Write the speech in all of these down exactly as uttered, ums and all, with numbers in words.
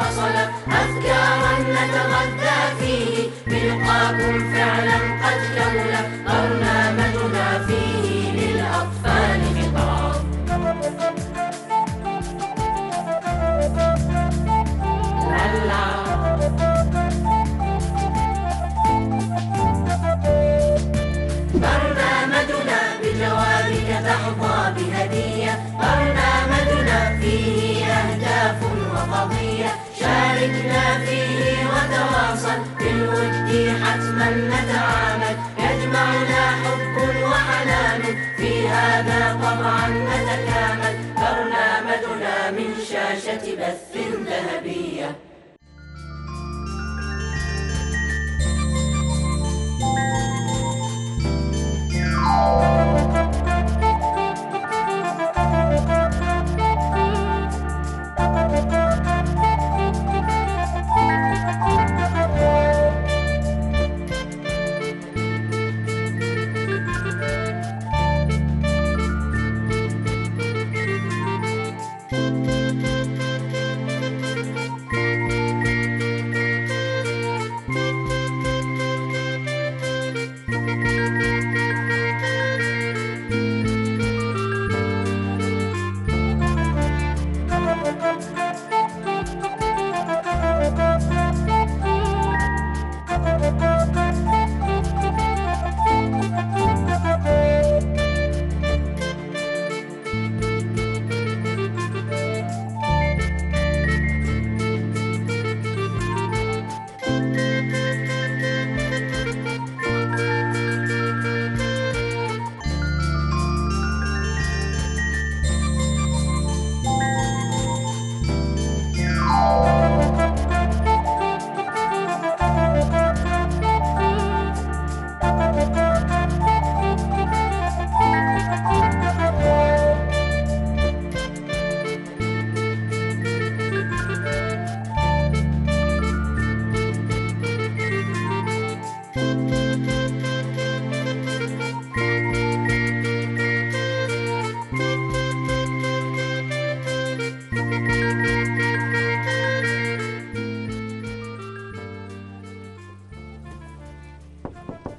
وصلا أفكارا نتغذى فيه بلقاكم فعلا قد كمل برنامجنا فيه للأطفال فطرة. برنامجنا بجوابك تحظى بهدية، برنامجنا فيه أهداف وقضية، شاركنا فيه وتواصل بالود حتما نتعامل، يجمعنا حب وحنان في هذا طبعا نتكامل، برنامجنا من شاشة بث ذهبية.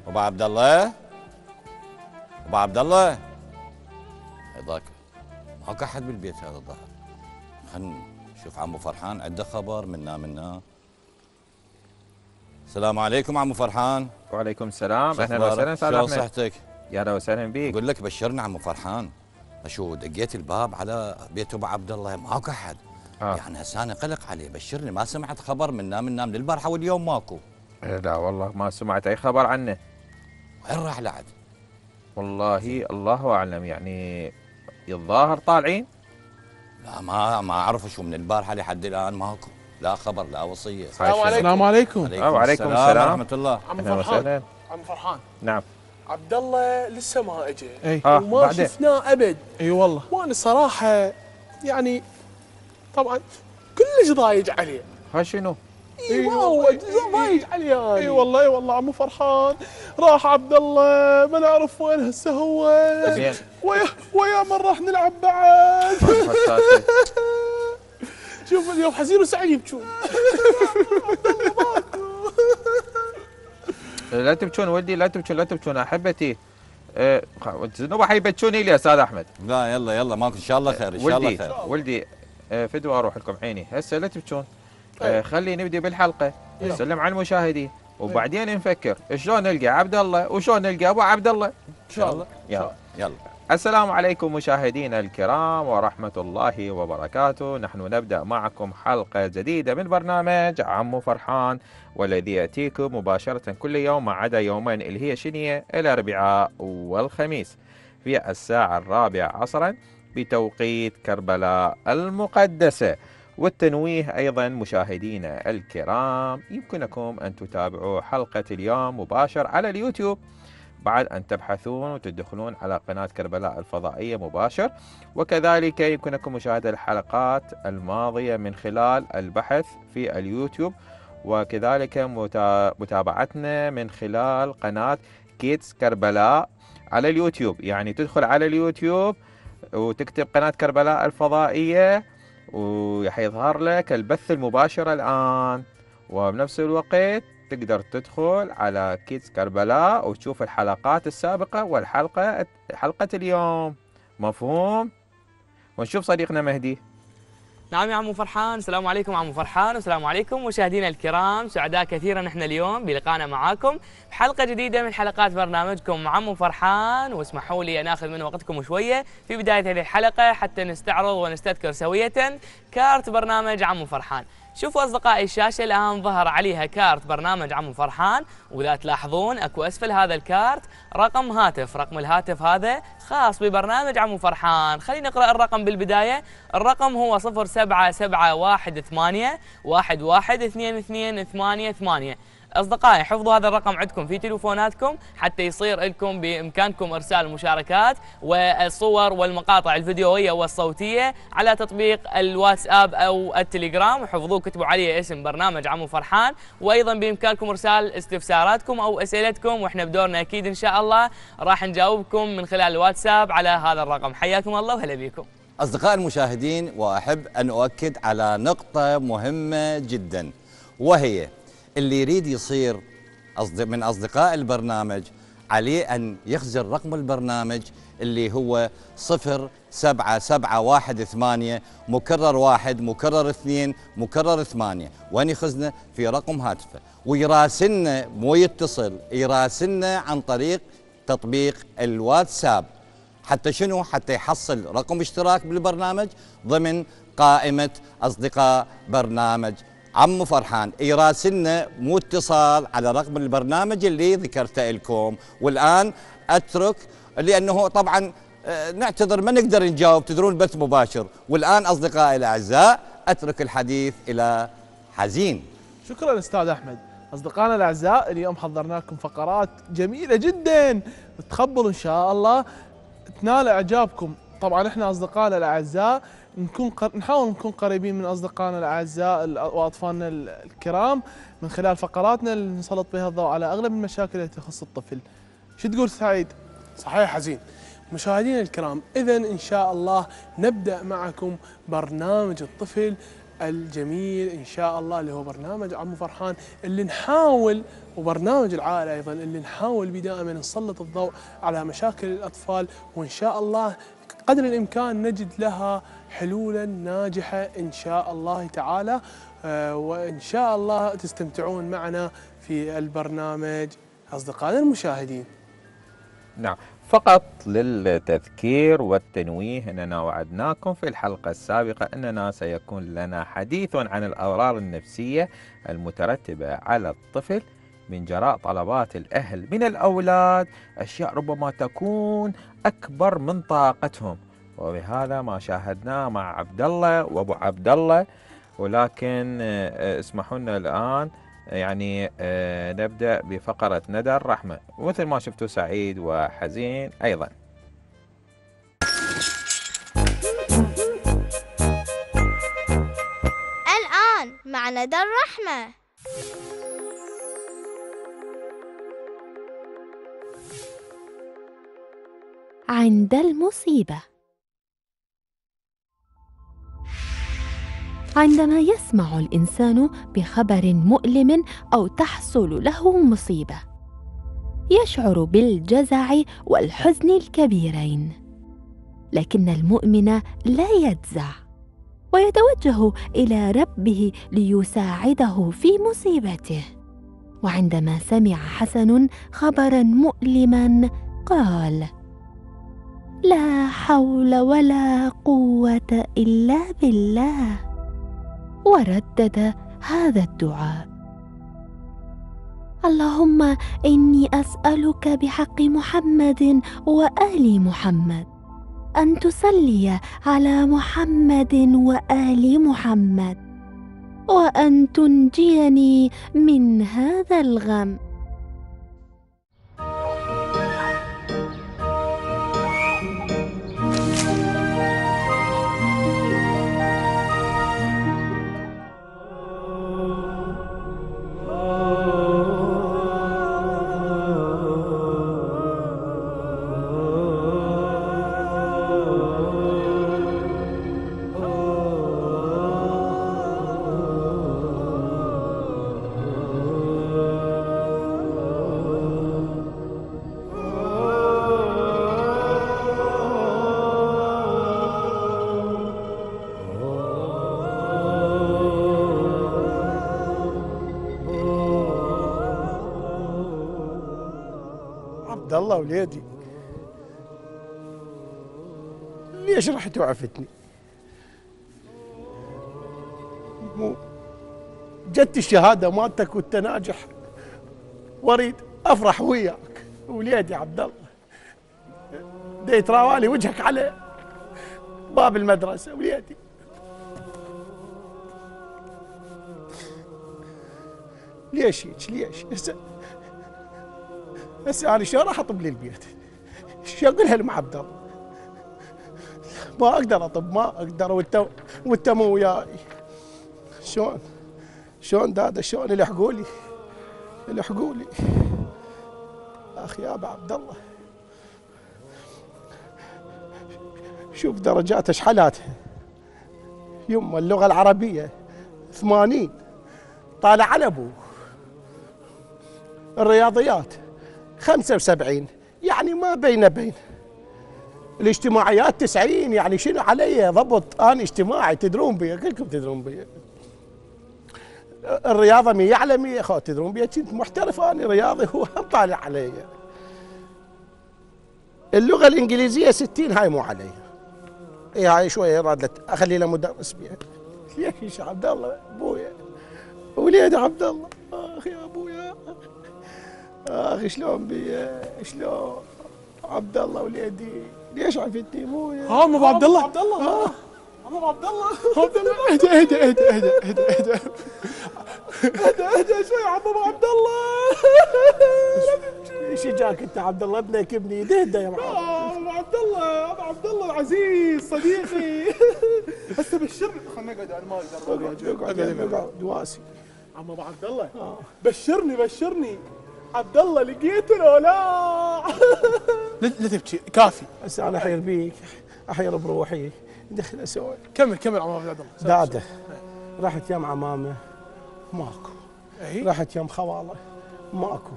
ابو عبد الله ابو عبد الله هذاك ماكو احد بالبيت هذا الظهر. خلينا نشوف عمو فرحان عنده خبر منا منا. السلام عليكم عمو فرحان. وعليكم السلام، اهلا وسهلا. شلون صحتك؟ يا هلا وسهلا بيك. اقول لك بشرنا عمو فرحان، اشو دقيت الباب على بيت ابو عبد الله ماكو احد. آه. يعني هسه انا قلق عليه، بشرني ما سمعت خبر منا منا من البارحه واليوم ماكو. لا والله ما سمعت اي خبر عنه. وين راح لعد؟ والله الله اعلم، يعني الظاهر طالعين. لا ما ما اعرف شو من البارحه لحد الان ماكو لا خبر لا وصيه. السلام عليكم. وعليكم السلام ورحمه الله. عمو فرحان عمو فرحان نعم. عبد الله لسه ما اجى. اي آه وما شفناه ابد. اي والله. وانا صراحه يعني طبعا كلش ضايج عليه. ها شنو؟ اي والله ضايج عليه. اي والله اي والله عمو فرحان راح عبد الله ما نعرف وين هسه هو. زين ويا ويا من راح نلعب بعد. شوف اليوم حزين وسعيد يبكون. عبد الله ماكو. لا تبكون ولدي، لا تبكون لا تبكون احبتي. زنوبه حيبكون لي يا استاذ احمد. لا يلا يلا ماكو ان شاء الله خير ان شاء الله خير. ولدي فدوى اروح لكم عيني هسه لا تبكون. أيه. خلي نبدي بالحلقه نسلم على المشاهدين وبعدين أيه. نفكر شلون نلقى عبد الله وشلون نلقى ابو عبد الله ان شاء الله. يلا يلا السلام عليكم مشاهدينا الكرام ورحمه الله وبركاته. نحن نبدا معكم حلقه جديده من برنامج عمو فرحان والذي ياتيكم مباشره كل يوم ما عدا يومين اللي هي شنيه الاربعاء والخميس في الساعه الرابعه عصرا بتوقيت كربلاء المقدسه. والتنويه أيضا مشاهدينا الكرام يمكنكم أن تتابعوا حلقة اليوم مباشر على اليوتيوب بعد أن تبحثون وتدخلون على قناة كربلاء الفضائية مباشر، وكذلك يمكنكم مشاهدة الحلقات الماضية من خلال البحث في اليوتيوب، وكذلك متابعتنا من خلال قناة كيدس كربلاء على اليوتيوب. يعني تدخل على اليوتيوب وتكتب قناة كربلاء الفضائية وحيظهر لك البث المباشر الآن، وبنفس الوقت تقدر تدخل على كيدس كربلاء وتشوف الحلقات السابقة والحلقة حلقة اليوم. مفهوم؟ ونشوف صديقنا مهدي. نعم يا عمو فرحان، السلام عليكم عمو فرحان، والسلام عليكم مشاهدينا الكرام. سعداء كثيرا نحن اليوم بلقائنا معاكم بحلقه جديده من حلقات برنامجكم عمو فرحان، واسمحوا لي ان اخذ من وقتكم شويه في بدايه هذه الحلقه حتى نستعرض ونستذكر سوية كارت برنامج عمو فرحان. شوفوا أصدقائي الشاشة الآن ظهر عليها كارت برنامج عمو فرحان، وإذا تلاحظون أكو أسفل هذا الكارت رقم هاتف، رقم الهاتف هذا خاص ببرنامج عمو فرحان. خلينا نقرأ الرقم بالبداية، الرقم هو صفر سبعة سبعة واحد ثمانية واحد واحد اثنين اثنين ثمانية ثمانية. أصدقائي حفظوا هذا الرقم عندكم في تلفوناتكم حتى يصير لكم بإمكانكم إرسال المشاركات والصور والمقاطع الفيديوية والصوتية على تطبيق الواتساب أو التليجرام، وحفظوه كتبوا عليه اسم برنامج عمو فرحان، وأيضا بإمكانكم إرسال استفساراتكم أو أسئلتكم، وإحنا بدورنا أكيد إن شاء الله راح نجاوبكم من خلال الواتساب على هذا الرقم. حياكم الله وهلا بكم أصدقائي المشاهدين، وأحب أن أؤكد على نقطة مهمة جدا، وهي اللي يريد يصير من أصدقاء البرنامج عليه أن يخزن رقم البرنامج اللي هو صفر سبعة سبعة واحد ثمانية مكرر واحد مكرر اثنين مكرر ثمانية، وين يخزنه؟ في رقم هاتفه، ويراسلنا، مو يتصل، يراسلنا عن طريق تطبيق الواتساب، حتى شنو؟ حتى يحصل رقم اشتراك بالبرنامج ضمن قائمة أصدقاء برنامج عمو فرحان. يراسلنا مو اتصال على رقم البرنامج اللي ذكرته لكم. والآن أترك، لأنه طبعا نعتذر ما نقدر نجاوب، تدرون بث مباشر. والآن أصدقائي الأعزاء أترك الحديث إلى حزين. شكرا أستاذ أحمد. أصدقائنا الأعزاء اليوم حضرنا لكم فقرات جميلة جدا تخبل إن شاء الله تنال إعجابكم. طبعا احنا أصدقائنا الأعزاء نكون قر... نحاول نكون قريبين من أصدقائنا الأعزاء وأطفالنا الكرام من خلال فقراتنا اللي نسلط بها الضوء على أغلب المشاكل التي تخص الطفل. شو تقول سعيد؟ صحيح حزين. مشاهدينا الكرام، إذا إن شاء الله نبدأ معكم برنامج الطفل الجميل إن شاء الله اللي هو برنامج عمو فرحان، اللي نحاول، وبرنامج العائلة أيضا اللي نحاول بدائما نسلط الضوء على مشاكل الأطفال، وإن شاء الله قدر الإمكان نجد لها حلولا ناجحة إن شاء الله تعالى. وإن شاء الله تستمتعون معنا في البرنامج أصدقائنا المشاهدين. نعم، فقط للتذكير والتنويه أننا وعدناكم في الحلقة السابقة أننا سيكون لنا حديث عن الأضرار النفسية المترتبة على الطفل من جراء طلبات الأهل من الأولاد، أشياء ربما تكون أكبر من طاقتهم، وبهذا ما شاهدناه مع عبد الله وأبو عبد الله. ولكن اسمحوا لنا الآن يعني نبدأ بفقرة ندى الرحمة مثل ما شفتوا سعيد وحزين أيضا. الآن مع ندى الرحمة. عند المصيبة. عندما يسمع الإنسان بخبر مؤلم أو تحصل له مصيبة، يشعر بالجزع والحزن الكبيرين، لكن المؤمن لا يجزع ويتوجه إلى ربه ليساعده في مصيبته. وعندما سمع حسن خبرا مؤلما قال: لا حول ولا قوة إلا بالله، وردد هذا الدعاء: اللهم إني أسألك بحق محمد وآل محمد أن تصلي على محمد وآل محمد، وأن تنجيني من هذا الغم. الله ولادي. ليش راحت وعفتني؟ جت الشهاده مالتك كنت ناجح، وريد افرح وياك ولادي عبد الله. دا يتراوالي وجهك على باب المدرسه ولادي. ليش هيك؟ ليش؟ هسه هسه انا شو راح اطب للبيت؟ شو اقول لهم عبد الله؟ ما اقدر اطب، ما اقدر، وانت وانت مو وياي. شلون؟ شلون دادا؟ شلون؟ الحقولي الحقولي اخي يا ابو عبد الله. شوف درجاتها شحالاتها. يما اللغه العربيه ثمانين طالع على ابوه. الرياضيات خمسة وسبعين، يعني ما بين بين. الاجتماعيات تسعين، يعني شنو علي ضبط؟ انا اجتماعي تدرون بي، كلكم تدرون بي. الرياضه مية على مية، اخوة تدرون بي كنت محترف انا رياضي، هو طالع علي. اللغه الانجليزيه ستين، هاي مو علي. اي هاي شويه رادلت اخلي له مدرس بيها. ليش عبد الله ابويا؟ وليد عبد الله اخ يا ابويا اخ، شلون بيا؟ شلون عبد الله وليدي؟ ليش عفتني ابويا؟ ها مو عبد الله؟ عبد الله عمو عبد الله عبد الله اهدى اهدى اهدى اهدى اهدى اهدى اهدى اهدى شوي عمو عبد الله. ايش جاك انت عبد الله؟ ابنك ابني، اهدى يا عمو عبد الله. ابو عبد الله العزيز صديقي، هسه بالشر خلنا نقعد، انا ما اقدر اقعد اقعد واسي. عمو ابو عبد الله بشرني بشرني عبد الله، لقيته لو لا؟ لا تبكي كافي، هسه انا احير بيك، احير بروحي. دخل اسوي كمل كمل عمو عبد الله. داده راحت يم عمامه ماكو، راحت يم خواله ماكو.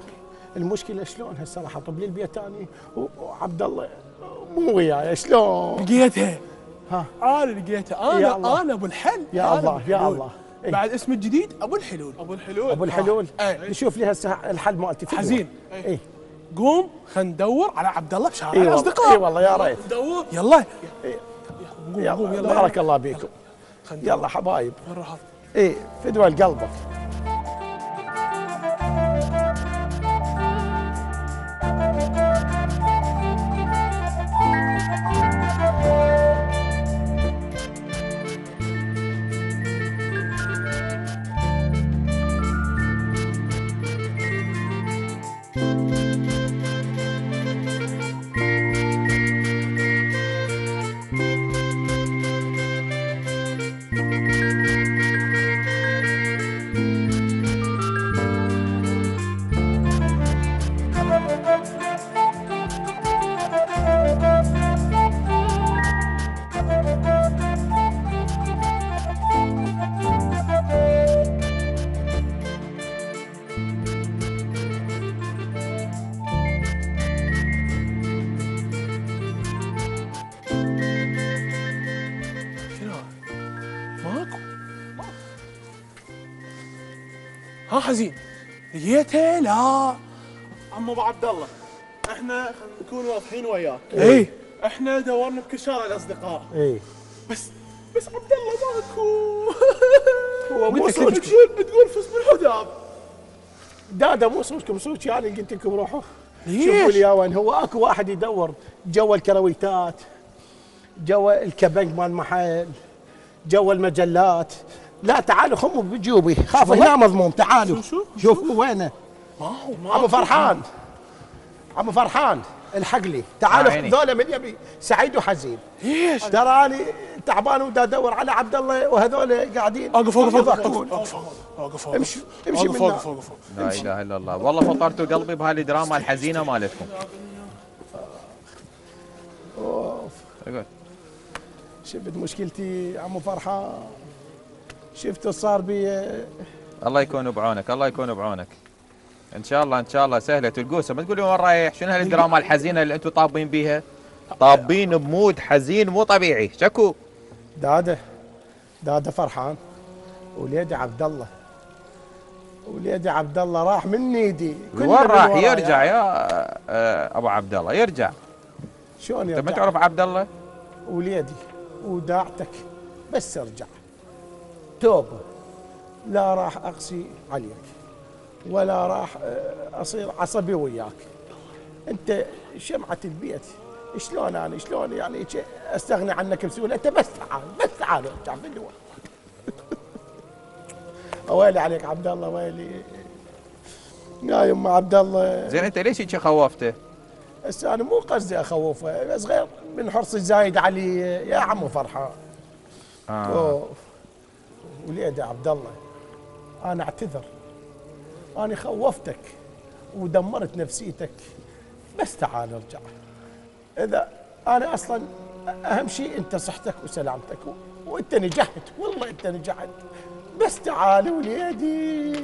المشكله شلون هسه راح اطب لي البيت ثاني وعبد الله مو وياي؟ شلون؟ لقيتها ها؟ انا لقيتها انا انا ابو الحل. يا الله يا الله، بعد اسم الجديد ابو الحلول ابو الحلول ابو الحلول. نشوف لي هسه الحل مالتي حزين. اي قوم خلينا ندور على عبد الله بشارع اصدقاء. اي والله يا ريت ندور. يلا يلا بارك الله بيكم. يلا حبايب. وين راح؟ ايه فدوى لقلبك. ها حزين لقيتها لا. عمو ابو عبد الله احنا خلينا نكون واضحين وياك. اي احنا دورنا بكل شارع الاصدقاء. اي بس بس عبد الله ماكو. هو مو صوتك شو بتقول فص بالحجاب؟ دادا مو صوتكم صوت، يعني قلت لكم روحوا شوفوا لي وين هو. اكو واحد يدور جوا الكرويتات، جوا الكبنج مال المحل، جوا المجلات. لا تعالوا خموا بجيوبي، خاف هنا مضموم. تعالوا شوفوا وينه. ما هو ما عمو فرحان، عمو فرحان الحق لي. تعالوا هذول من يمي سعيد وحزين. ليش؟ تراني تعبان ودا ادور على عبد الله وهذول قاعدين. اوقف اوقف اوقف اوقف امشي امشي من هنا. لا اله الا الله، والله فطرتوا قلبي بهالدراما الحزينه مالتكم. اوف شفت مشكلتي عمو فرحان؟ شفت صار بي. الله يكون بعونك، الله يكون بعونك. ان شاء الله ان شاء الله سهله تلقوسه. ما تقولي وين رايح؟ شنو هالدراما الحزينه اللي انتم طابين بيها؟ طابين بمود حزين مو طبيعي، شكو. داده داده فرحان وليدي عبد الله وليدي عبد الله راح من نيدي. وين راح؟ يرجع يا ابو عبد الله، يرجع. شلون يرجع؟ انت ما تعرف عبد الله؟ وليدي وداعتك بس ارجع. توبه، لا راح اقسي عليك ولا راح اصير عصبي وياك. انت شمعه البيت، شلون انا شلون يعني استغني عنك بسهوله؟ انت بس تعال بس تعال ارجع بالدول. ويلي عليك عبد الله، ويلي يا يما عبد الله. زين انت ليش هيك خوفته؟ هسه انا مو قصدي اخوفه، بس غير من حرصي الزايد علي يا عمو فرحان. اه اوف. وليدي عبد الله انا اعتذر، انا خوفتك ودمرت نفسيتك، بس تعال ارجع. اذا انا اصلا اهم شيء انت صحتك وسلامتك، وانت نجحت والله انت نجحت، بس تعال وليدي.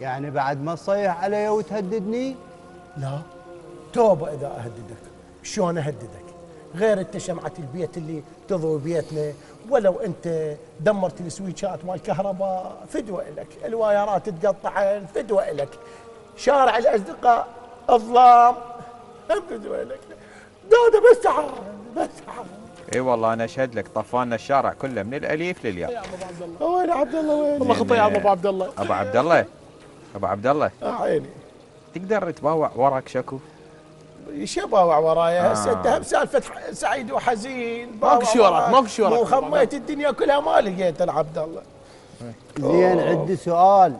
يعني بعد ما تصيح علي وتهددني؟ لا توبه، اذا اهددك شلون اهددك؟ غير انت شمعه البيت اللي تضوي بيتنا، ولو انت دمرت السويتشات مال الكهرباء فدوه لك، الوايرات تقطعن فدوه لك، شارع الاصدقاء اظلام فدوه لك، دودة بس تعال بس تعال. اي والله انا اشهد لك طفانا الشارع كله من الاليف للياء. يا ابو عبد الله وين عبد الله وين؟ والله خطيه يا ابو عبد الله. ابو عبد الله ابو عبد الله عيني، تقدر تباوع وراك شكو؟ شو باوع ورايا هسه؟ انت هم سالفه سعيد وحزين، ماكو شي وراك ماكو شي وراك، وخميت الدنيا كلها ما لقيت العبد الله. زين عندي سؤال.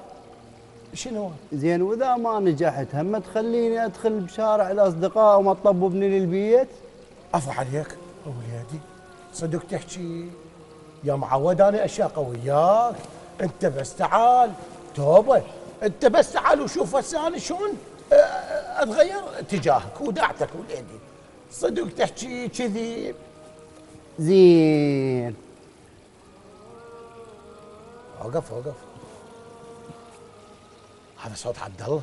شنو؟ زين واذا ما نجحت هم تخليني ادخل بشارع الاصدقاء وما تطببني للبيت؟ عفو عليك وليدي، صدق تحكي يا معود؟ انا اشاقه وياك، انت بس تعال. توبه، انت بس تعال وشوف هسه انا شلون اتغير تجاهك وداعتك وليدي، صدق تحكي كذي؟ زين اوقف اوقف، هذا صوت عبد الله،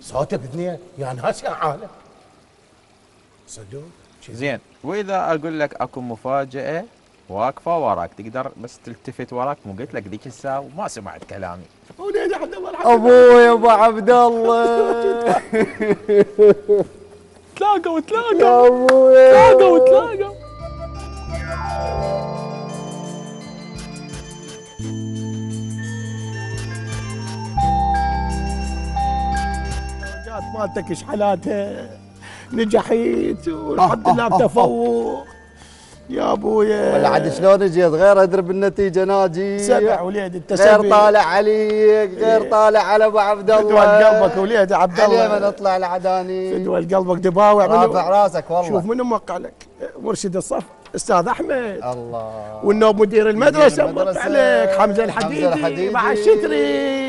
صوتك اثنين يا ناس يا عالم، صدق؟ زين واذا اقول لك اكو مفاجاه واقفه وراك، تقدر بس تلتفت وراك؟ مو قلت لك ذيك الساعه وما سمعت كلامي. وليدي عبد الله الحمد لله ابوي ابو عبد الله. تلاقوا تلاقوا ابوي، تلاقوا تلاقوا. درجات مالتك ايش حالاتها؟ نجحيت والحمد لله بتفوق يا ابويا. ولا عاد شلون اجيت؟ غير ادري بالنتيجه ناجي سبع وليدي، انت غير طالع عليك، غير طالع على ابو عبد الله. فدوه لقلبك وليدي عبد الله، علي ما نطلع العداني، فدوه لقلبك. دباوع رافع راسك والله. شوف من موقع لك؟ مرشد الصف استاذ احمد الله، والنوب مدير المدرسه موقع لك حمزه الحديدي مع الشتري.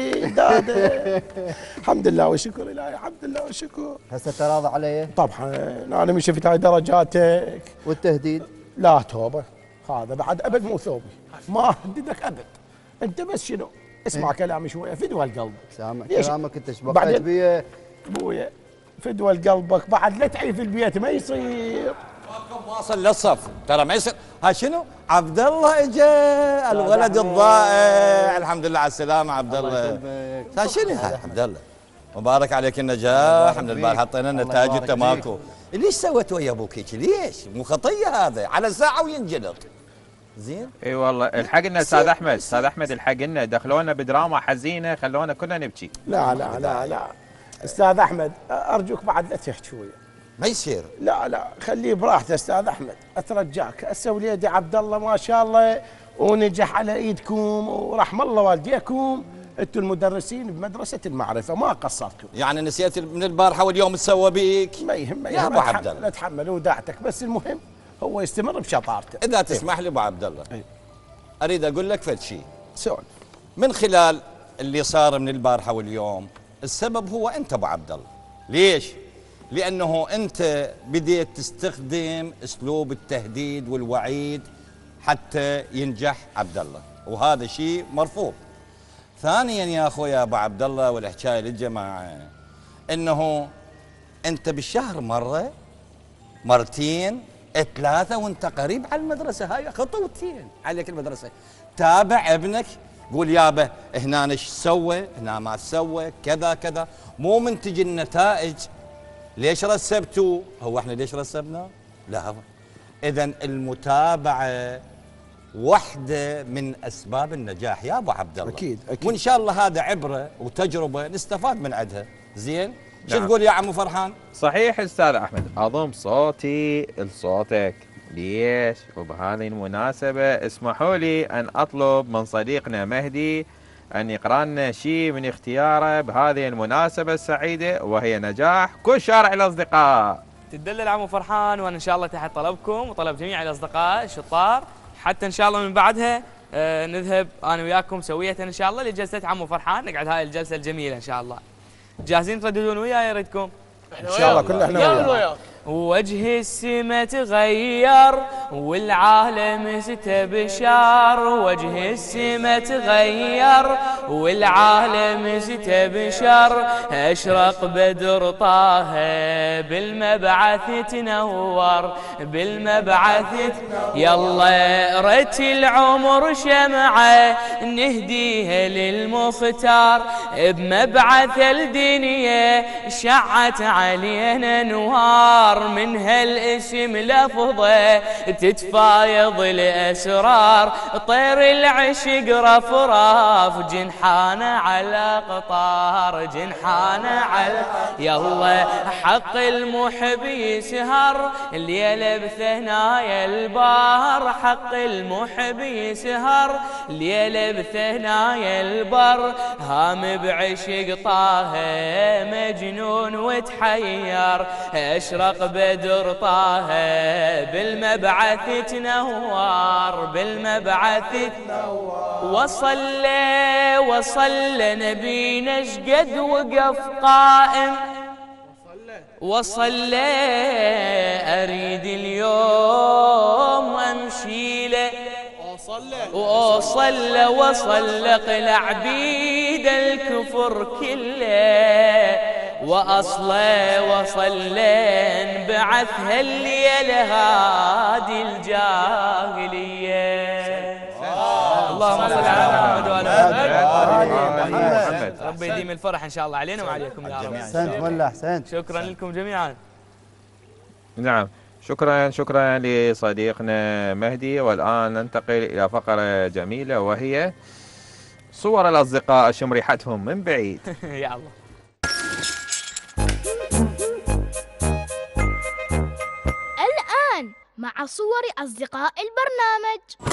الحمد لله وشكر الهي، الحمد لله وشكر. هسه تراضى علي؟ طبعا انا من شفت هاي درجاتك والتهديد. لا توبه، هذا بعد ابد مو ثوبي، ما اهددك ابد. انت بس شنو؟ اسمع كلامي شويه، فدوه لقلبك. سامع كلامك انت ايش بقيت بيه؟ ابويا فدوه لقلبك، بعد لا تعي في البيت ما يصير. واصل للصف ترى ما يصير. ها شنو؟ عبد الله اجا الولد الضائع، الحمد لله على السلامه عبد الله. ها شنو هذا عبد الله؟ مبارك عليك النجاح، الحمد لله حطينا النتائج انت ماكو. ليش سويت ويا ابوك هيك؟ ليش؟ مو خطيه هذا، على ساعه وينجلط. زين؟ اي والله الحق لنا استاذ احمد، استاذ احمد الحق لنا، دخلونا بدراما حزينه خلونا كلنا نبكي. لا لا لا لا استاذ احمد ارجوك بعد لا تحكي وياه. ما يصير. لا لا خليه براحته استاذ احمد، اترجاك. هسه وليدي عبد الله ما شاء الله ونجح على ايدكم ورحم الله والديكم، انتم المدرسين بمدرسه المعرفه ما قصرتم. يعني نسيت من البارحه واليوم تسوى بيك؟ ما يهم ما يهم يا ابو عبد الله، لا تحمل وداعتك، بس المهم هو يستمر بشطارته. اذا تسمح لي ابو عبد الله اريد اقول لك فد شيء. سؤال من خلال اللي صار من البارحه واليوم، السبب هو انت ابو عبد الله. ليش؟ لأنه أنت بديت تستخدم أسلوب التهديد والوعيد حتى ينجح عبد الله، وهذا شيء مرفوض. ثانياً يا أخوي يا أبو عبد الله والحكاية للجماعة، أنه أنت بالشهر مرة مرتين ثلاثة وأنت قريب على المدرسة، هاي خطوتين عليك المدرسة. تابع ابنك قول يابا هنا ايش سوى، هنا ما سوى، كذا كذا، مو من تجي النتائج ليش رسبتوا؟ هو احنا ليش رسبنا؟ لا، اذا المتابعه واحده من اسباب النجاح يا ابو عبد الله. اكيد اكيد، وان شاء الله هذا عبره وتجربه نستفاد من عندها. زين؟ شو تقول يا عمو فرحان؟ صحيح استاذ احمد، اضم صوتي لصوتك. ليش؟ وبهذه المناسبه اسمحوا لي ان اطلب من صديقنا مهدي ان يقرا لنا شيء من اختياره بهذه المناسبه السعيده، وهي نجاح كل شارع الاصدقاء. تدلل عمو فرحان، وانا ان شاء الله تحت طلبكم وطلب جميع الاصدقاء الشطار، حتى ان شاء الله من بعدها نذهب انا وياكم سويه ان شاء الله لجلسه عمو فرحان، نقعد هاي الجلسه الجميله ان شاء الله. جاهزين ترددون وياي ردكم؟ ان شاء الله كلنا احنا وياك. ويا. وجه السما تغير والعالم ستبشر، وجه السما تغير والعالم ستبشر، اشرق بدر طه بالمبعث تنور، بالمبعث يلا رت العمر شمعه نهديها للمختار، بمبعث الدنيا شعت علينا انوار، من هالاسم لفظه تتفايض الاسرار، طير العشق رفراف جنحانه على قطار، جنحانه على يلا حق المحب يسهر ليله بثنايا البار، حق المحب يسهر ليله بثنايا البر، هام بعشق طه مجنون وتحير، اشرق بدر طه بالمبعث تنور، بالمبعث تنور، وصلى وصلى نبينا شقد وقف قائم، وصلى اريد اليوم امشي له، وصلى وصلى قلع بيد الكفر كله، وأصلى وصلين بعثها الليلة هادي الجاهلية. اللهم صل على محمد وعلى آل محمد. ربي يديم الفرح إن شاء الله علينا وعليكم يا رب. أحسنت والله أحسنت. شكرا لكم جميعا. نعم شكرا شكرا لصديقنا مهدي. والآن ننتقل إلى فقرة جميلة وهي صور الأصدقاء شم ريحتهم من بعيد. يا الله. مع صور أصدقاء البرنامج.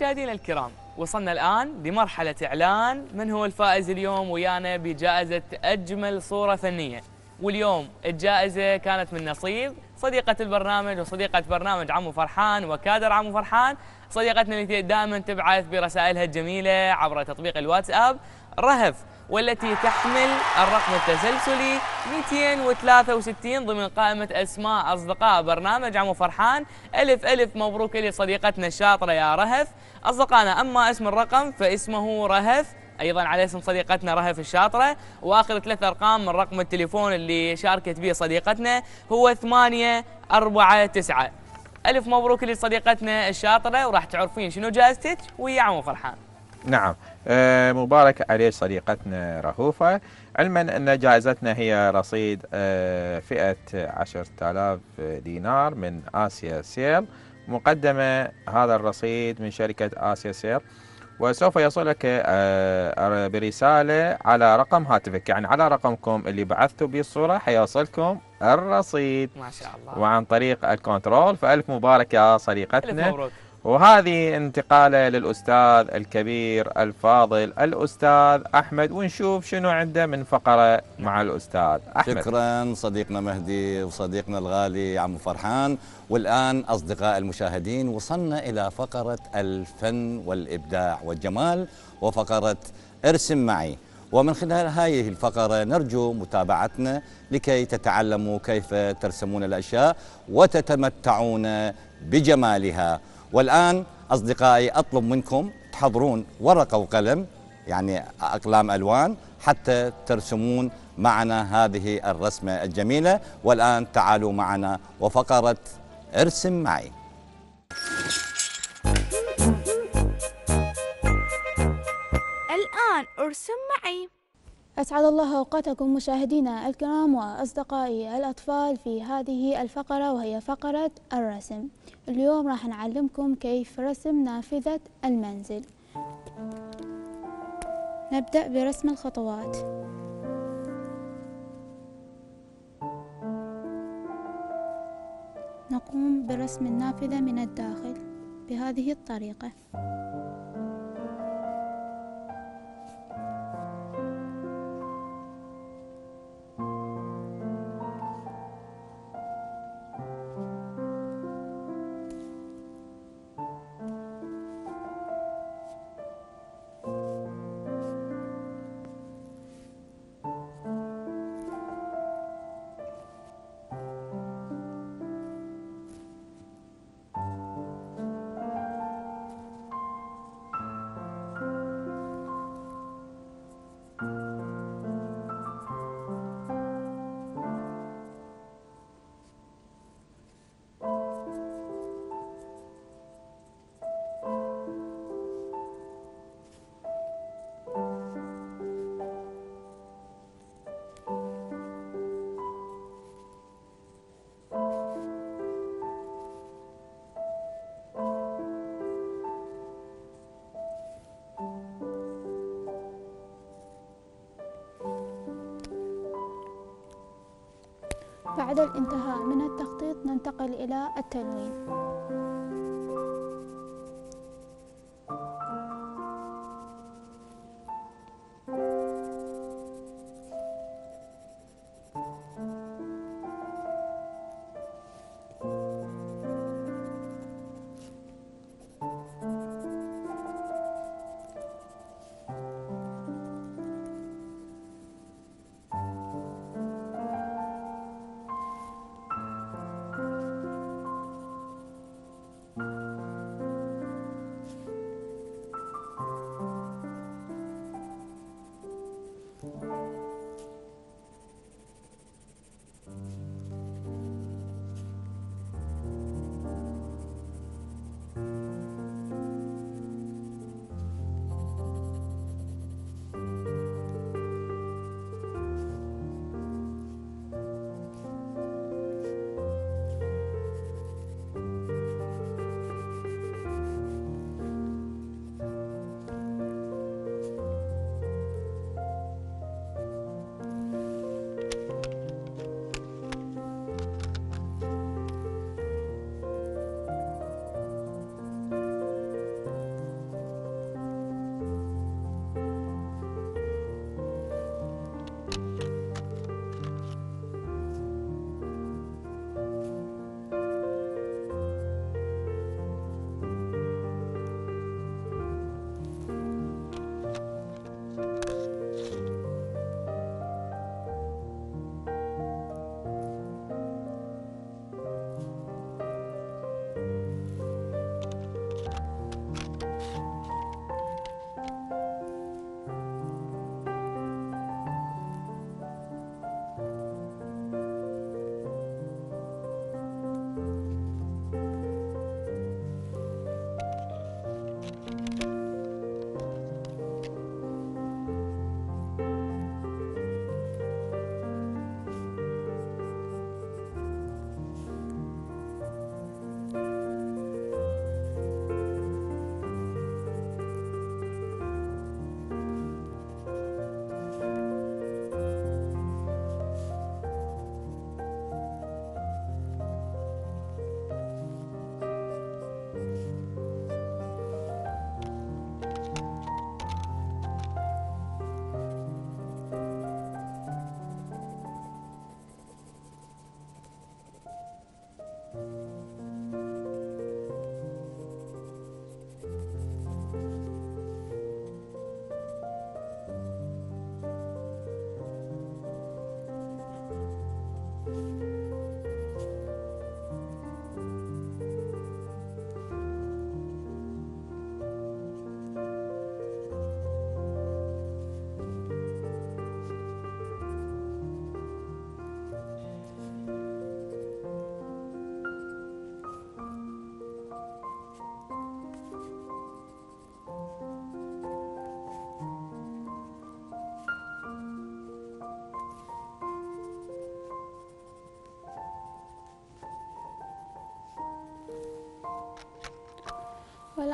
مشاهدينا الكرام، وصلنا الآن لمرحلة إعلان من هو الفائز اليوم ويانا بجائزة أجمل صورة فنية. واليوم الجائزة كانت من نصيب صديقة البرنامج وصديقة برنامج عمو فرحان وكادر عمو فرحان، صديقتنا التي دائما تبعث برسائلها الجميلة عبر تطبيق الواتساب رهف، والتي تحمل الرقم التسلسلي مئتين وثلاثة وستين ضمن قائمة أسماء أصدقاء برنامج عمو فرحان. ألف ألف مبروك لصديقتنا الشاطرة يا رهف. أصدقائنا أما اسم الرقم فاسمه رهف، أيضا على اسم صديقتنا رهف الشاطرة، وآخر ثلاث أرقام من رقم التليفون اللي شاركت به صديقتنا هو ثمانية أربعة تسعة. ألف مبروك لصديقتنا الشاطرة، وراح تعرفين شنو جائزتك ويا عمو فرحان. نعم، مبارك عليك صديقتنا رهوفة، علما أن جائزتنا هي رصيد فئة عشرة آلاف دينار من آسياسيل، مقدمة هذا الرصيد من شركة آسياسيل، وسوف يصلك برسالة على رقم هاتفك، يعني على رقمكم اللي بعثتوا به الصورة حيوصلكم الرصيد ما شاء الله، وعن طريق الكنترول. فألف مبارك يا صديقتنا، ألف مبروك. وهذه انتقالة للأستاذ الكبير الفاضل الأستاذ أحمد، ونشوف شنو عنده من فقرة مع الأستاذ أحمد. شكرا صديقنا مهدي وصديقنا الغالي عمو فرحان. والآن أصدقاء المشاهدين وصلنا إلى فقرة الفن والإبداع والجمال وفقرة ارسم معي، ومن خلال هذه الفقرة نرجو متابعتنا لكي تتعلموا كيف ترسمون الأشياء وتتمتعون بجمالها. والآن أصدقائي أطلب منكم تحضرون ورقة وقلم، يعني أقلام ألوان، حتى ترسمون معنا هذه الرسمة الجميلة. والآن تعالوا معنا وفقرة ارسم معي. الآن ارسم معي. أسعد الله أوقاتكم مشاهدينا الكرام وأصدقائي الأطفال في هذه الفقرة وهي فقرة الرسم. اليوم راح نعلمكم كيف رسم نافذة المنزل. نبدأ برسم الخطوات. نقوم برسم النافذة من الداخل بهذه الطريقة. بعد الانتهاء من التخطيط ننتقل إلى التلوين.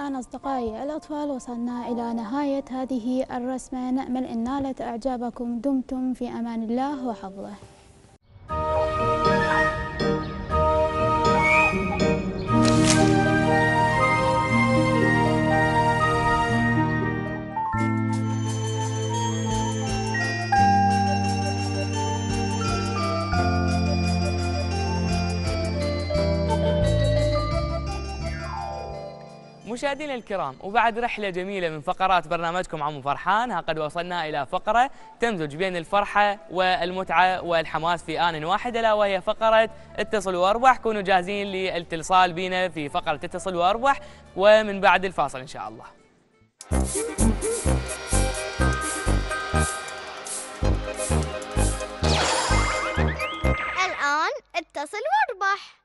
الآن أصدقائي الأطفال وصلنا إلى نهاية هذه الرسمة، نأمل أن نالت إعجابكم. دمتم في أمان الله وحفظه. مشاهدينا الكرام، وبعد رحلة جميلة من فقرات برنامجكم عمو فرحان، ها قد وصلنا إلى فقرة تمزج بين الفرحة والمتعة والحماس في آن واحد، ألا وهي فقرة اتصل واربح. كونوا جاهزين للاتصال بينا في فقرة اتصل واربح ومن بعد الفاصل إن شاء الله. الآن اتصل واربح.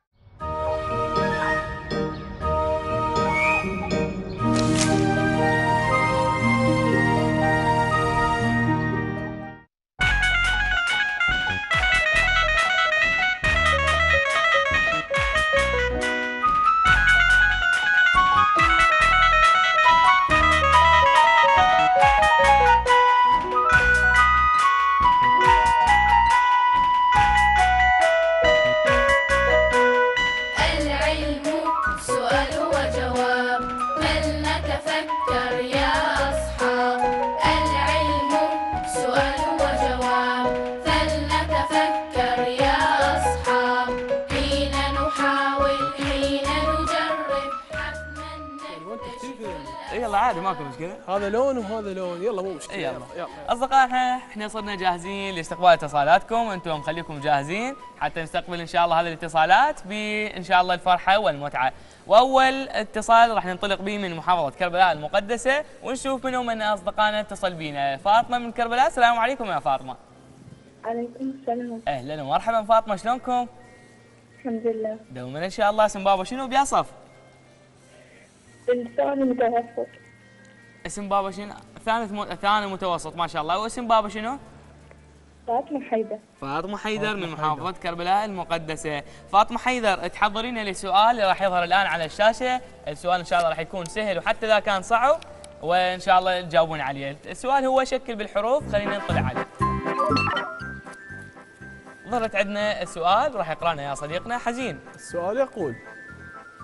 ماكو مشكله، هذا لون وهذا لون، يلا مو مشكله. يلا يلا اصدقائنا، احنا صرنا جاهزين لاستقبال اتصالاتكم، انتم خليكم جاهزين حتى نستقبل ان شاء الله هذه الاتصالات بان شاء الله الفرحه والمتعه. واول اتصال راح ننطلق به من محافظه كربلاء المقدسه ونشوف منهم من اصدقائنا اتصل بينا. فاطمه من كربلاء، السلام عليكم يا فاطمه. عليكم السلام. اهلا ومرحبا فاطمه، شلونكم؟ الحمد لله. دوما ان شاء الله. اسم بابا شنو بيصف؟ الثاني متوسط. اسم بابا شنو؟ ثالث مو... ثاني متوسط ما شاء الله. واسم بابا شنو؟ فاطمة حيدر. فاطمة حيدر من محافظة كربلاء المقدسة. فاطمة حيدر، تحضرين للسؤال اللي راح يظهر الآن على الشاشة. السؤال إن شاء الله راح يكون سهل وحتى إذا كان صعب وإن شاء الله تجاوبون عليه. السؤال هو شكل بالحروف، خلينا نطلع عليه. ظهرت عندنا السؤال، راح يقرأنا يا صديقنا حزين. السؤال يقول: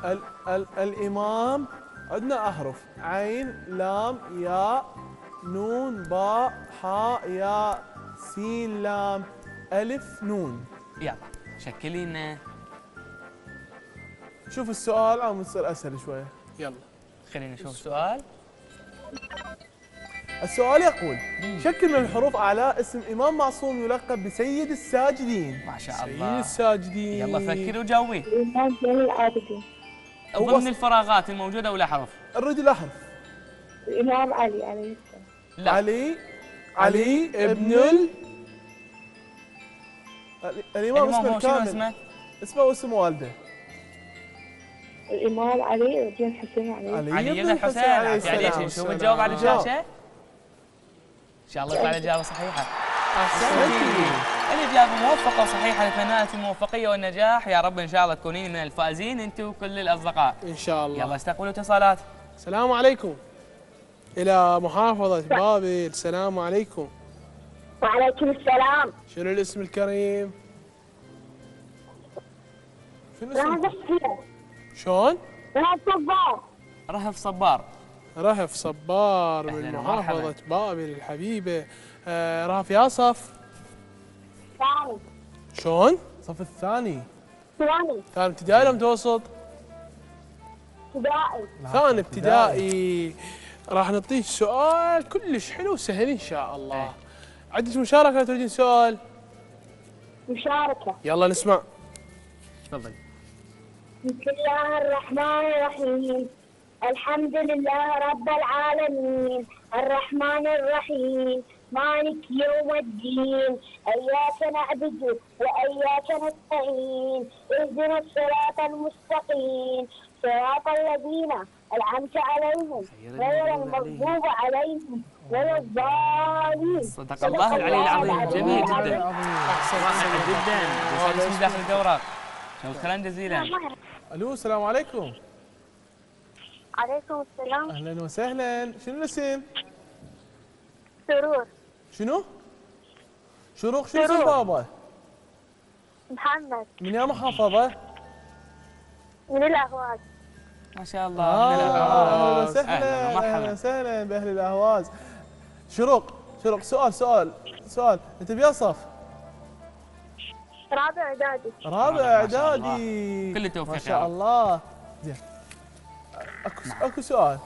ال ال الإمام، عندنا أحرف عين لام ياء نون باء حاء ياء سين لام ألف نون. يلا شكلي لنا. شوف السؤال عم يصير أسهل شوية. يلا خلينا نشوف السؤال. السؤال يقول: شكل من الحروف أعلى اسم إمام معصوم يلقب بسيد الساجدين. ما شاء الله. سيد الساجدين. يلا فكروا جاوبي. إمام زين العابدين. ضمن الفراغات الموجودة ولا حرف؟ الرد الأحرف. الإمام علي عليه السلام. لا. علي علي ابن ال الإمام اسمه شنو اسمه؟ اسمه واسم والده. الإمام علي بن الحسين عليه السلام. علي بن الحسين عليه السلام. نشوف الجواب على الشاشة؟ إن شاء الله تطلع الإجابة صحيحة. أحسنتي. الإجابة موفقة وصحيحة، نتمنى الموفقية والنجاح يا رب، إن شاء الله تكونين من الفائزين أنت وكل الأصدقاء إن شاء الله. يلا استقبلوا اتصالات. السلام عليكم. إلى محافظة بابل، السلام عليكم. وعليكم السلام. شنو الاسم الكريم؟ شنو اسمك؟ شلون؟ رهف صبار. رهف صبار. رهف صبار من محافظة بابل الحبيبة. آه رهف ياصف. ثاني. شلون؟ صف الثاني. ثاني. ثاني ابتدائي ولا متوسط؟ ابتدائي. ثاني ابتدائي. راح نعطيك سؤال كلش حلو وسهل ان شاء الله. ايه. عندك مشاركة ولا تريدين سؤال؟ مشاركة. يلا نسمع. تفضلي. بسم الله الرحمن الرحيم. الحمد لله رب العالمين. الرحمن الرحيم. مالك يوم الدين، إياك نعبد وإياك نستعين، اهدنا الصراط المستقيم، صراط الذين أنعمت عليهم، غير المغضوب عليهم ولا الضالين. صدق الله العلي العظيم. جميل جدا، رائع جدا. بسم داخل الدورة. شكرا جزيلا. ألو، السلام عليكم. عليكم السلام. اهلا وسهلا، شنو الاسم؟ شروق. شنو؟ شروق. شنو اسم بابا؟ محمد. من يا محافظة؟ من الأهواز. ما شاء الله. آه من الأهواز. اهلا وسهلا، اهلا وسهلا باهل الأهواز. شروق شروق سؤال سؤال سؤال انت بيا صف؟ رابع اعدادي. رابع اعدادي. كل التوفيق ما شاء الله. زين اكو اكو سؤال.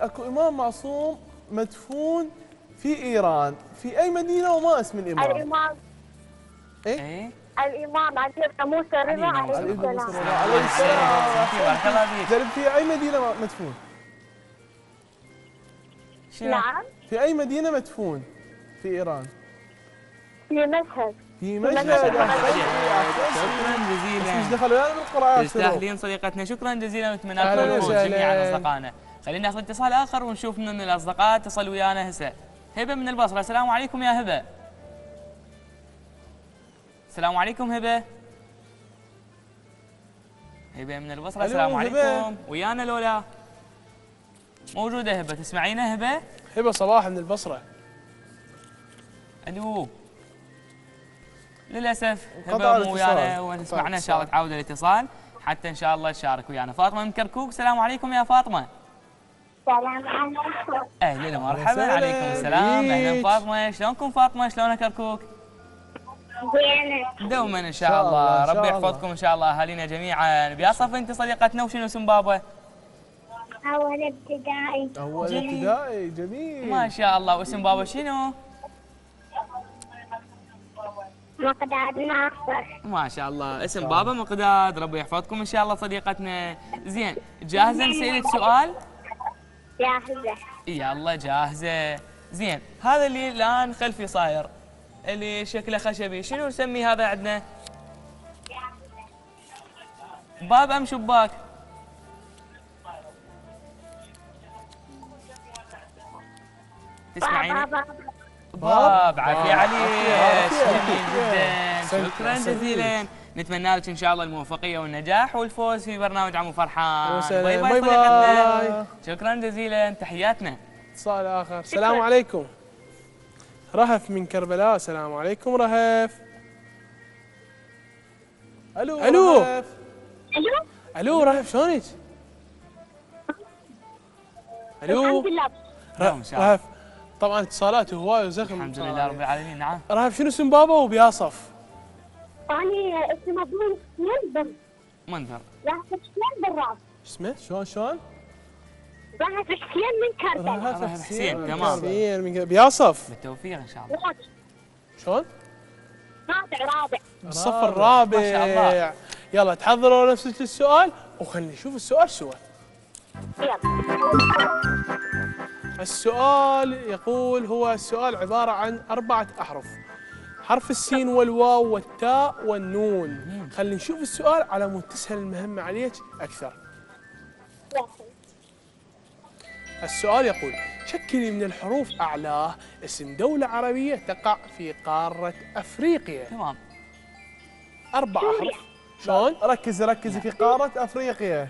اكو امام معصوم مدفون في ايران، في اي مدينه وما اسم الامام؟ الامام ايه؟ الامام علي بن موسى الرضا عليه السلام. عليه السلام. زين في اي مدينه مدفون؟ نعم. في اي مدينه مدفون في ايران؟ في مشهد. في مشهد. شكرا جزيلا. مش دخلوا ويانا بالقرعات. تستاهلين صديقتنا، شكرا جزيلا ونتمنى لكم الفوز جميعا اصدقائنا. خلينا ناخذ اتصال اخر ونشوف من الاصدقاء اتصلوا ويانا هسه. هبه من البصره، السلام عليكم يا هبه. السلام عليكم هبه. هبه من البصره، السلام عليكم. ويانا لولا. موجوده هبه، تسمعينا هبه؟ هبه صلاح من البصره. الو. للاسف هبه مو ويانا ونسمعنا، ان شاء الله تعاود الاتصال حتى ان شاء الله تشارك ويانا. فاطمه من كركوك، السلام عليكم يا فاطمه. السلام عليكم. اهلا ومرحبا. عليكم السلام. اهلا فاطمه، شلونكم فاطمه؟ شلونك كركوك؟ زينه. دوما ان شاء الله، ربي يحفظكم ان شاء الله اهالينا جميعا. بيا صف انت صديقتنا وشنو اسم بابا؟ اول ابتدائي. اول ابتدائي. جميل ما شاء الله. واسم بابا شنو؟ مقداد ناصر. ما شاء الله، اسم بابا مقداد، ربي يحفظكم ان شاء الله صديقتنا. زين، جاهزه نسالك سؤال؟ جاهزه. يلا جاهزه. زين، هذا اللي الان خلفي صاير اللي شكله خشبي، شنو نسميه هذا عندنا؟ باب ام شباك؟ تسمعيني؟ باب. عافية عليك. جميل جدا، شكرا جزيلا. نتمنى لك ان شاء الله الموفقيه والنجاح والفوز في برنامج عمو فرحان. باي باي صديقتنا، شكرا جزيلا، تحياتنا. اتصال اخر، السلام عليكم. رهف من كربلاء، السلام عليكم رهف. الو الو رهف. الو الو رهف، شلونك؟ الو الحمد لله. رهف طبعا اتصالات هواي وزخم، الحمد لله رب العالمين. نعم رهف، شنو اسم بابا وبيا صف؟ أنا اسمي مضمون منذر. منذر. رهف حسين بالراس. اسمه؟ شلون شلون؟ رهف حسين من كربلاء. رهف حسين. تمام. حسين من بيا صف. بالتوفيق ان شاء الله. شلون؟ رابع. رابع. بالصف الرابع. ما شاء الله. يلا تحضروا نفسك للسؤال وخلينا نشوف السؤال سوا. يلا. السؤال يقول، هو السؤال عبارة عن أربعة أحرف، حرف السين والواو والتاء والنون. خلينا نشوف السؤال على مود تسهل المهمة عليك أكثر. السؤال يقول، شكلي من الحروف أعلاه اسم دولة عربية تقع في قارة أفريقيا. تمام. أربع أحرف. شلون؟ ركزي ركزي في قارة أفريقيا.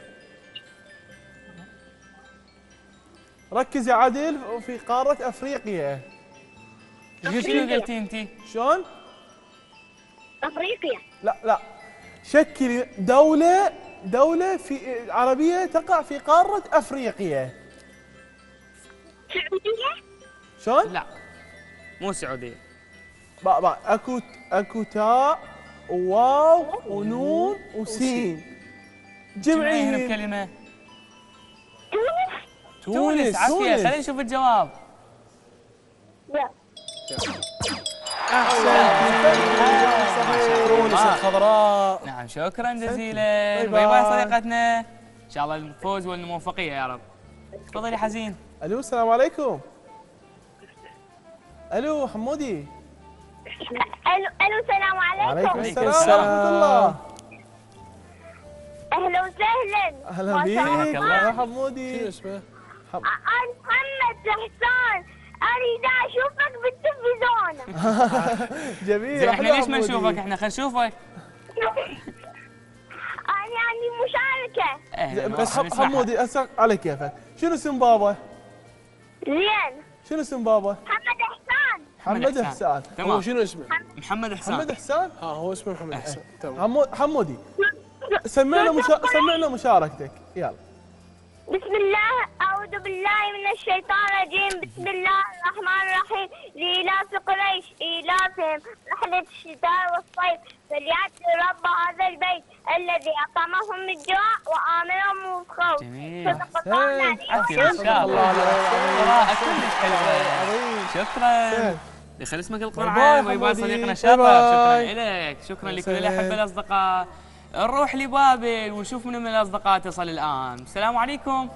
ركز يا عادل في قارة أفريقيا. شنو قلتي أنت؟ شلون؟ أفريقيا. لا لا، شكلي دولة دولة في عربية تقع في قارة أفريقيا. سعودية؟ شلون؟ لا مو سعودية. با با أكو أكو تاء وواو ونون وسين. جمعيهم بكلمة. تونس. عافية. خلينا نشوف الجواب. لا. أحسن. تونس الخضراء. نعم شكرا جزيلا. باي باي صديقتنا. إن شاء الله الفوز والموفقية يا رب. تفضلي حزين. ألو السلام عليكم. ألو حمودي. ألو ألو السلام عليكم. وعليكم السلام ورحمة الله. أهلا وسهلا. أهلا بيك. يا حمودي. شنو اسمه؟ أنا محمد حسان، أريد أشوفك بالتلفزيون. جميل. إحنا ليش ما نشوفك؟ إحنا خلينا نشوفك. أنا عندي مشاركة. اهلا. بس حمودي اسال على كيفك. شنو اسم بابا؟ زين. شنو اسم بابا؟ محمد حسان. محمد حسان. تمام. هو شنو اسمه؟ محمد حسان. محمد حسان؟ اه هو اسمه محمد حسان. تمام. حمودي سمعنا مشا... سمعنا مشاركتك. يلا. بسم الله، أعوذ بالله من الشيطان الرجيم، بسم الله الرحمن الرحيم. لإيلاف قريش إيلافهم رحلة الشتاء والصيف، فليعبدوا رب هذا البيت الذي أقامهم من جوع وآمنهم من خوف. صدق الله العظيم. ما شاء الله، قراءة كلش حلوة. شكرا. يخلي اسمك القرآن ويبال صديقنا شرف. شكرا لك، شكرا لكل الأحبة الأصدقاء. نروح لبابل ونشوف من من الاصدقاء تصل الان. السلام عليكم.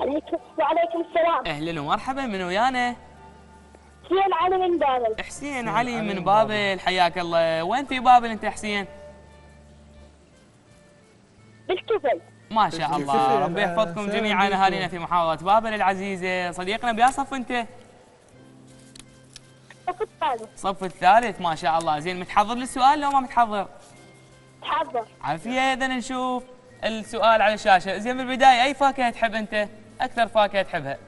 عليكم وعليكم السلام. اهلا ومرحبا، من ويانا؟ حسين علي من بابل. حسين علي من بابل، حياك الله. وين في بابل انت حسين؟ بالكفل. ما شاء الله، ربي يحفظكم جميعا اهالينا في محافظه بابل العزيزه. صديقنا بيا صف انت؟ الصف الثالث. الصف الثالث، ما شاء الله. زين متحضر للسؤال لو ما متحضر؟ حاضر. عافية. إذا نشوف السؤال على الشاشة. زين بالبداية، أي فاكهة تحب أنت؟ أكثر فاكهة تحبها؟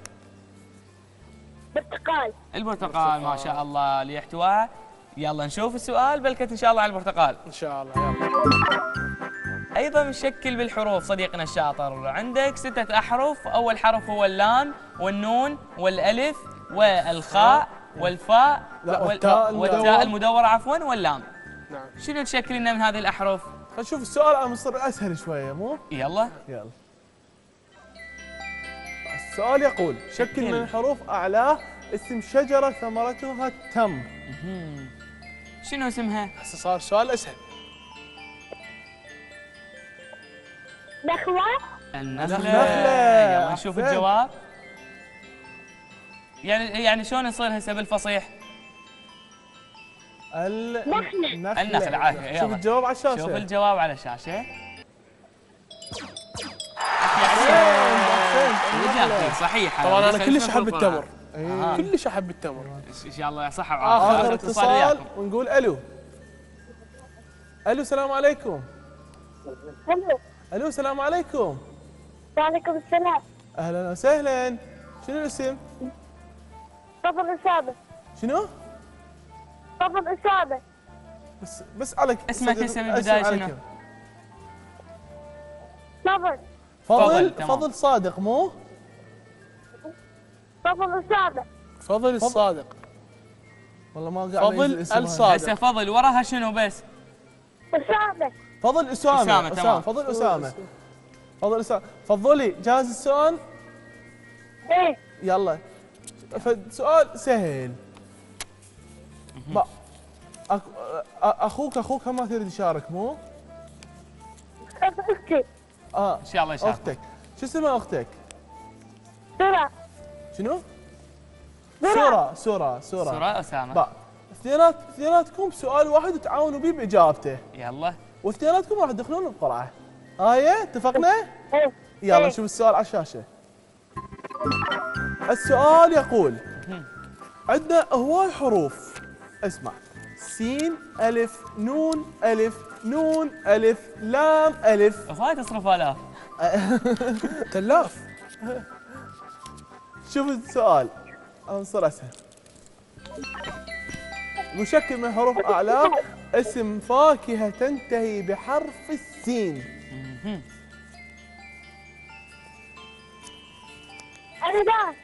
برتقال. البرتقال، ما شاء الله ليحتواها. يلا نشوف السؤال، بلكت إن شاء الله على البرتقال. إن شاء الله. يلا. أيضا مشكل بالحروف صديقنا الشاطر. عندك ستة أحرف، أول حرف هو اللام والنون والألف والخاء والفاء والتاء المدورة عفوا واللام. نعم. شنو تشكل لنا من هذه الأحرف؟ نشوف السؤال على مصر أسهل شوية مو؟ يلا يلا. السؤال يقول: شكل من الحروف أعلاه اسم شجرة ثمرتها التمر. شنو اسمها؟ هسه صار سؤال أسهل. نخلة. النخلة. النخلة. يلا نشوف الجواب. يعني يعني شلون يصير هسه بالفصيح؟ النخلة. النخلة. عافية. شوف الجواب على الشاشة. شوف الجواب على الشاشة. اجابتك صحيحة. طبعا انا كلش احب التمر. آه. كلش احب التمر. ان شاء الله يصح وعافية. اخر اتصال ونقول الو. الو السلام عليكم. الو. الو السلام عليكم. وعليكم السلام. اهلا وسهلا. شنو الاسم؟ فضل إصابة. شنو؟ فضل إصابة. بس بس عليك اسمك هسه من البداية شنو؟ فضل. فضل فضل صادق مو؟ فضل الصادق. فضل الصادق. والله ما قاعد فضل الصادق. هسه فضل وراها شنو بس؟ أسامة. فضل أسامة. أسامة تمام. فضل أسامة. فضل أسامة. فضلي جاهز السؤال؟ إيه. يلا. سؤال سهل. اخوك اخوك ما تريد يشارك مو؟ اختي. اه ان شاء الله يشارك. اختك شو اسمها اختك؟ سورة. شنو؟ سورة. سورة سورة سورة اسامة. اثنينات اثنيناتكم سؤال واحد وتعاونوا بيه باجابته. يلا. واثنيناتكم راح تدخلون بقرعة. آية اتفقنا؟ ايه. يلا نشوف السؤال على الشاشة. السؤال يقول: عندنا هواي حروف. اسمع: سين ألف نون ألف نون ألف لام ألف. هواي تصرف آلاف. تلاف. شوف السؤال عنصر أسهل. مشكل من حروف أعلام اسم فاكهة تنتهي بحرف السين. الأناناس.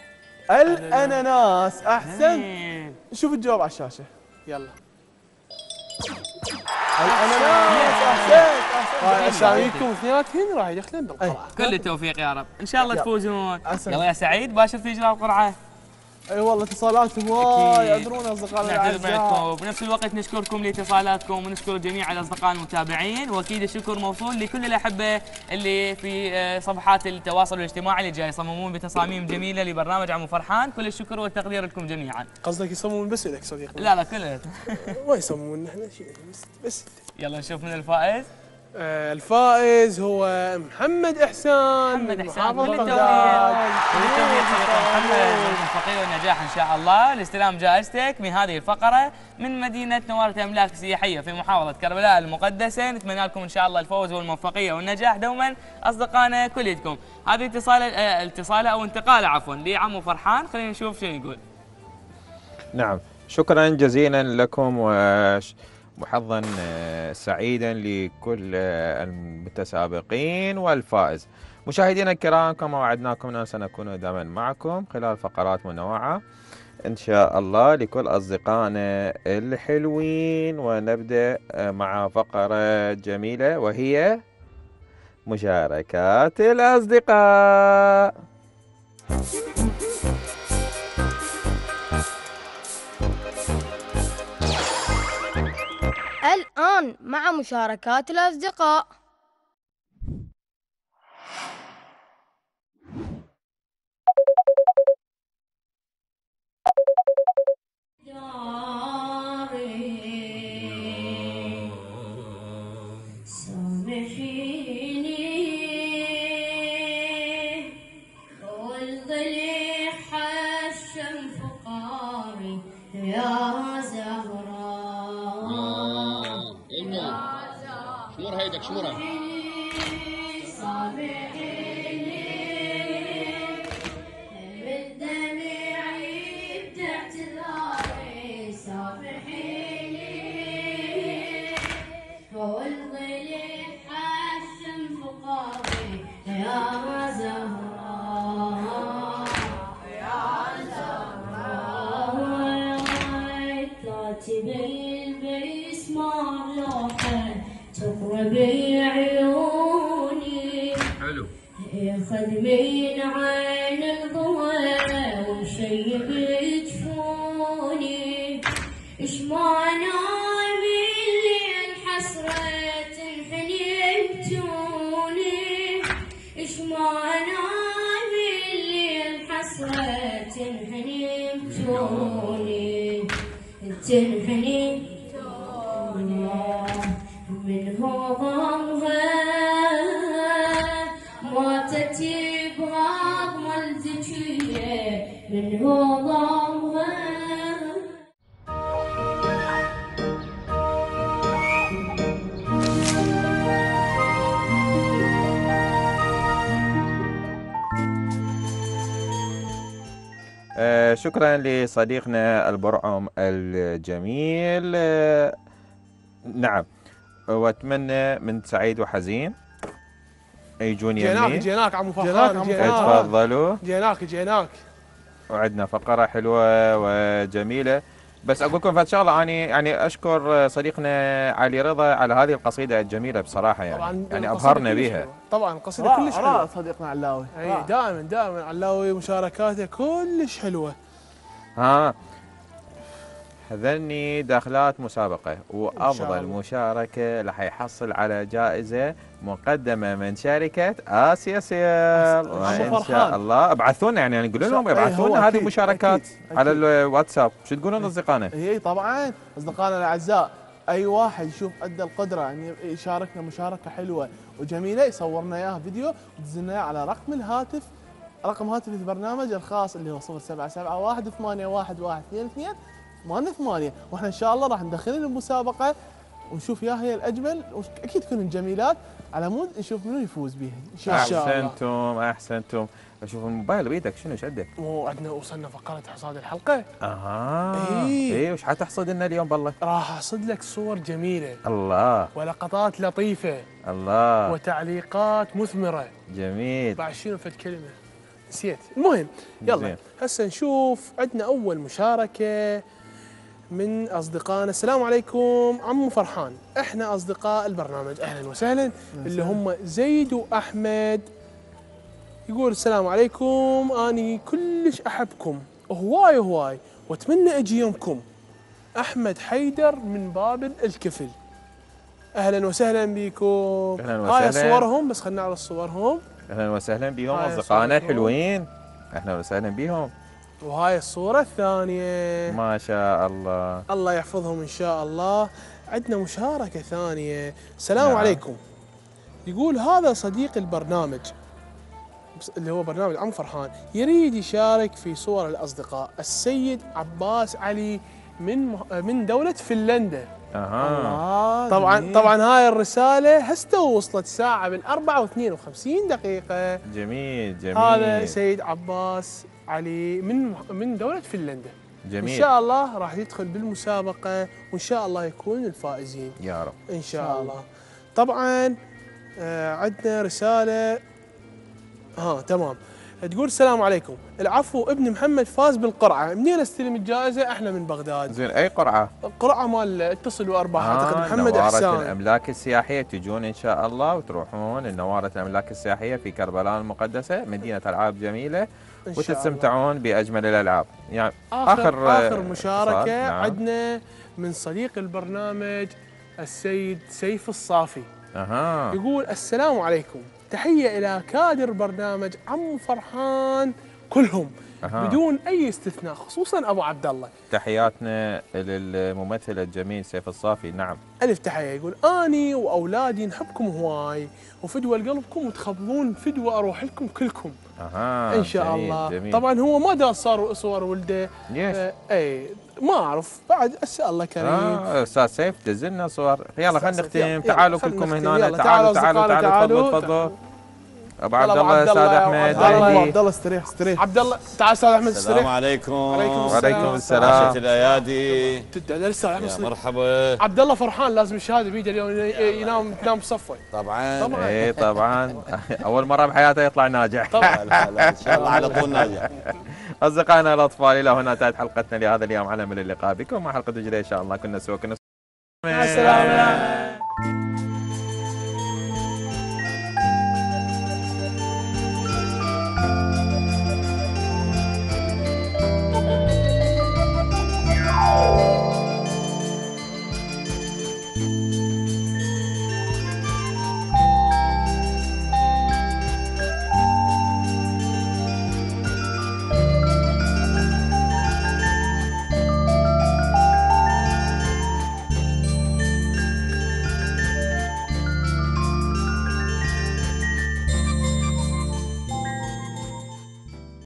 الأناناس، أحسنت. شوف الجواب على الشاشة. يلا. الأناناس. احسنت. اساميكم اثنيناتهم راح يدخلون بالقرعه. كل التوفيق يا رب، ان شاء الله تفوزون. يلا يا سعيد باشر في اجراء القرعه. اي والله اتصالات هواي ادرونا اصدقائنا الاعزاء. وبنفس الوقت نشكركم لاتصالاتكم ونشكر جميع الاصدقاء المتابعين، واكيد الشكر موصول لكل الاحبه اللي في صفحات التواصل الاجتماعي اللي جاي يصممون بتصاميم جميله لبرنامج عمو فرحان. كل الشكر والتقدير لكم جميعا. قصدك يصممون بس لك صديقنا؟ لا لا كلنا. ما يصممون نحن شيء بس بس. يلا نشوف من الفائز. الفائز هو محمد احسان. محمد احسان. كل التوفيق. كل التوفيق صديقنا محمد. التوفيق والنجاح إن شاء الله لاستلام جائزتك من هذه الفقرة من مدينة نوارة الأملاك السياحية في محافظة كربلاء المقدسة. نتمنى لكم إن شاء الله الفوز والموفقية والنجاح دوما أصدقائنا كليتكم. هذه اتصال اتصاله أو انتقاله عفوا لعمو فرحان، خلينا نشوف شنو يقول. نعم، شكرا جزيلا لكم وحظا سعيدا لكل المتسابقين والفائز. مشاهدينا الكرام، كما وعدناكم أننا سنكون دائما معكم خلال فقرات منوعة إن شاء الله لكل أصدقائنا الحلوين. ونبدأ مع فقرة جميلة وهي مشاركات الأصدقاء. الآن مع مشاركات الأصدقاء. شمورها من عين الضوء وشي بجفوني إش معنى اللي انحسرت انحنيبتوني إش معنى اللي انحسرت انحنيبتوني تنحنيبتوني من هو غمها موتتي من هو ضمها. شكرا لصديقنا البرعم الجميل. نعم، واتمنى من سعيد وحزين يجون يمين. جيناك جيناك عمو فرحان، تفضلوا. جيناك جيناك وعدنا فقرة حلوة وجميلة. بس أقول لكم فات شغلة، أنا يعني أشكر صديقنا علي رضا على هذه القصيدة الجميلة بصراحة، يعني يعني أبهرنا بها. طبعا القصيدة كلش حلوة صديقنا علاوي. أي دائما دائما علاوي مشاركاته كلش حلوة. ها هذني داخلات مسابقة، وأفضل مشاركة راح يحصل على جائزة مقدمة من شركة آسياسيل. وإن شاء الله ابعثونا، يعني نقول لهم ابعثونا هذه المشاركات على الواتساب. شو تقولون أصدقائنا؟ إي طبعا أصدقائنا الأعزاء، أي واحد يشوف أدى القدرة أن يشاركنا مشاركة حلوة وجميلة يصورنا إياها فيديو وتزلنا على رقم الهاتف، رقم هاتف البرنامج الخاص اللي هو صفر سبعة سبعة واحد ثمانية واحد واحد اثنين اثنين ثمانية ثمانية، واحنا ان شاء الله راح ندخلين المسابقه ونشوف يا هي الاجمل واكيد تكونن جميلات على مود نشوف منو يفوز بيها ان شاء الله. احسنتم احسنتم. اشوف الموبايل بيدك شنو شدك؟ مو عندنا وصلنا فقره حصاد الحلقه. اها اي اي وش حتحصد لنا اليوم بالله؟ راح احصد لك صور جميله الله ولقطات لطيفه الله وتعليقات مثمره. جميل. بعد شنو في الكلمه؟ نسيت. المهم يلا هسه نشوف عندنا اول مشاركه من أصدقائنا. السلام عليكم عمو فرحان، إحنا أصدقاء البرنامج، أهلا وسهلا. اللي هم زيد وأحمد، يقول السلام عليكم، أني كلش أحبكم هواي هواي وأتمنى أجي يومكم. أحمد حيدر من بابل الكفل، أهلا وسهلا بكم. هاي صورهم، بس خلنا على صورهم. أهلا وسهلا بهم أصدقائنا الحلوين، أهلا وسهلا بهم. وهاي الصورة الثانية ما شاء الله، الله يحفظهم إن شاء الله. عندنا مشاركة ثانية. السلام نعم. عليكم، يقول هذا صديق البرنامج اللي هو برنامج عمو فرحان يريد يشارك في صور الأصدقاء السيد عباس علي من من دولة فنلندا. أها. طبعا جميل. طبعا هاي الرسالة هسه وصلت ساعة من أربعة واثنين وخمسين دقيقة. جميل جميل. هذا سيد عباس علي من من دولة فنلندا. جميل. ان شاء الله راح يدخل بالمسابقة وان شاء الله يكون الفائزين يا رب. ان شاء الله. طبعا آه عندنا رسالة ها تمام تقول السلام عليكم، العفو ابن محمد فاز بالقرعه، منين استلم الجائزه؟ احنا من بغداد. زين اي قرعه؟ القرعه مال اتصل وارباح آه اعتقد محمد نوارة احسان. نوارة الاملاك السياحيه، تجون ان شاء الله وتروحون لنوارة الاملاك السياحيه في كربلاء المقدسه، مدينه العاب جميله وتستمتعون باجمل الالعاب. يعني اخر اخر, آخر مشاركه نعم. عندنا من صديق البرنامج السيد سيف الصافي. اها يقول السلام عليكم، تحية إلى كادر برنامج عمو فرحان كلهم أه. بدون أي استثناء، خصوصا أبو عبد الله. تحياتنا للممثل الجميل سيف الصافي. نعم ألف تحية. يقول أني وأولادي نحبكم هواي وفدوى لقلبكم وتخبضون فدوى أروح لكم كلكم أه. إن شاء جميل الله جميل. طبعا هو ما دار صار صور ولده ليش؟ آه أي ما أعرف بعد أسأل الله كريم. آه أستاذ سيف دزلنا صور. يلا خلينا نختم. تعالوا كلكم هنا تعالوا تعالوا تعالوا, تعالوا, تعالوا تفضلوا تفضلوا. أبو عبد الله أستاذ أحمد. أبو عبد الله استريح استريح. عبد الله تعال أستاذ أحمد استريح. السلام عليكم. وعليكم السلام. عشرة الأيادي. تدعي الأستاذ أحمد استريح. مرحبا. عبد الله فرحان لازم يشاهد فيديو اليوم ينام تنام بصفه. طبعا. طبعا. إي طبعا. أول مرة بحياته يطلع ناجح. طبعا. إن شاء الله على طول ناجح. أصدقائنا الأطفال إلى هنا انتهت حلقتنا لهذا اليوم، على أمل اللقاء بكم مع حلقة جديدة إن شاء الله. كنا سوا كنا سوا. مع السلامة.